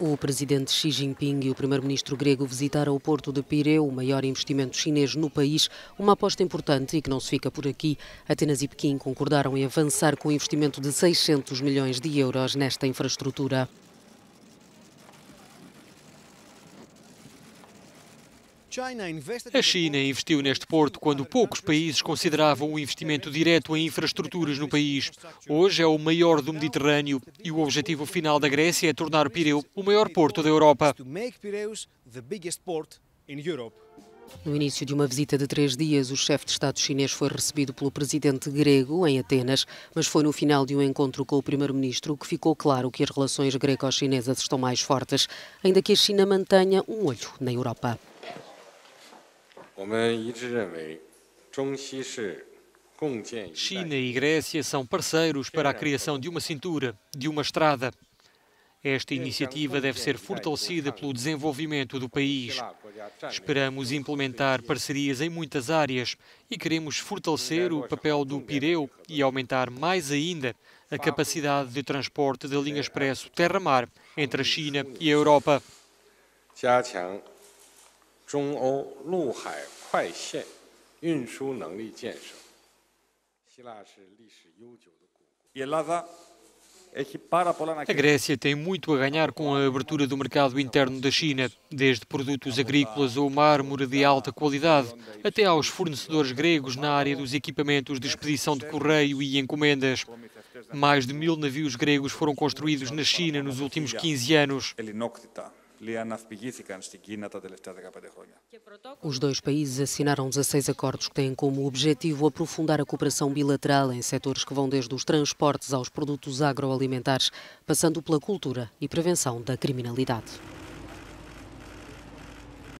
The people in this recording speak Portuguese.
O presidente Xi Jinping e o primeiro-ministro grego visitaram o porto de Pireu, o maior investimento chinês no país, uma aposta importante e que não se fica por aqui. Atenas e Pequim concordaram em avançar com o investimento de 600 milhões de euros nesta infraestrutura. A China investiu neste porto quando poucos países consideravam o investimento direto em infraestruturas no país. Hoje é o maior do Mediterrâneo e o objetivo final da Grécia é tornar Pireu o maior porto da Europa. No início de uma visita de 3 dias, o chefe de Estado chinês foi recebido pelo presidente grego em Atenas, mas foi no final de um encontro com o primeiro-ministro que ficou claro que as relações greco-chinesas estão mais fortes, ainda que a China mantenha um olho na Europa. China e Grécia são parceiros para a criação de uma cintura, de uma estrada. Esta iniciativa deve ser fortalecida pelo desenvolvimento do país. Esperamos implementar parcerias em muitas áreas e queremos fortalecer o papel do Pireu e aumentar mais ainda a capacidade de transporte da linha expresso terra-mar entre a China e a Europa. A Grécia tem muito a ganhar com a abertura do mercado interno da China, desde produtos agrícolas ou mármore de alta qualidade, até aos fornecedores gregos na área dos equipamentos de expedição de correio e encomendas. Mais de 1000 navios gregos foram construídos na China nos últimos 15 anos. Os dois países assinaram 16 acordos que têm como objetivo aprofundar a cooperação bilateral em setores que vão desde os transportes aos produtos agroalimentares, passando pela cultura e prevenção da criminalidade.